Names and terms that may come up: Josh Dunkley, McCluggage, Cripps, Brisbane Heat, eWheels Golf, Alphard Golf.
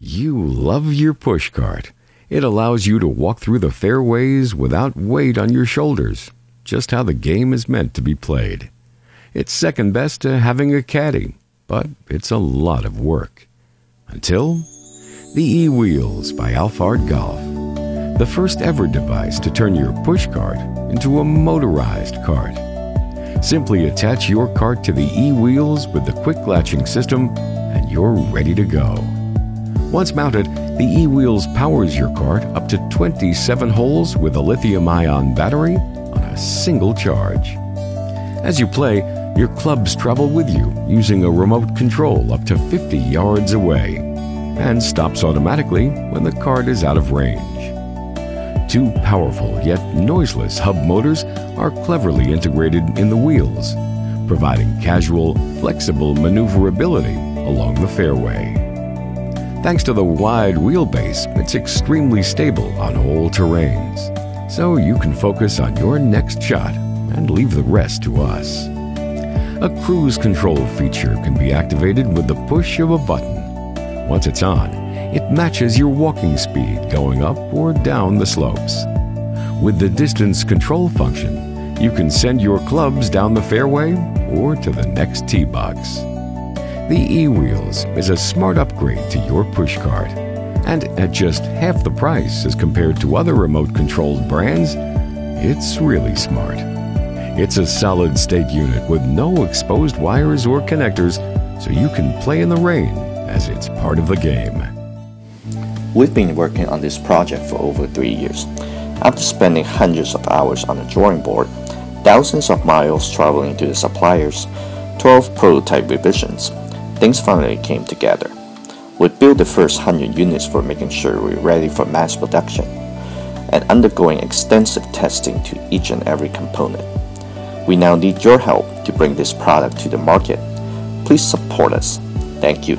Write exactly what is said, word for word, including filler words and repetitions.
You love your pushcart. It allows you to walk through the fairways without weight on your shoulders, just how the game is meant to be played. It's second best to having a caddy, but it's a lot of work. Until the eWheels by Alphard Golf, the first ever device to turn your pushcart into a motorized cart. Simply attach your cart to the eWheels with the quick latching system and you're ready to go. Once mounted, the eWheels powers your cart up to twenty-seven holes with a lithium-ion battery on a single charge. As you play, your clubs travel with you using a remote control up to fifty yards away and stops automatically when the cart is out of range. Two powerful yet noiseless hub motors are cleverly integrated in the wheels, providing casual, flexible maneuverability along the fairway. Thanks to the wide wheelbase, it's extremely stable on all terrains, so you can focus on your next shot and leave the rest to us. A cruise control feature can be activated with the push of a button. Once it's on, it matches your walking speed going up or down the slopes. With the distance control function, you can send your clubs down the fairway or to the next tee box. The eWheels is a smart upgrade to your pushcart, and at just half the price as compared to other remote-controlled brands, it's really smart. It's a solid-state unit with no exposed wires or connectors, so you can play in the rain as it's part of the game. We've been working on this project for over three years. After spending hundreds of hours on the drawing board, thousands of miles traveling to the suppliers, twelve prototype revisions, things finally came together. We built the first one hundred units for making sure we're ready for mass production, and undergoing extensive testing to each and every component. We now need your help to bring this product to the market. Please support us. Thank you.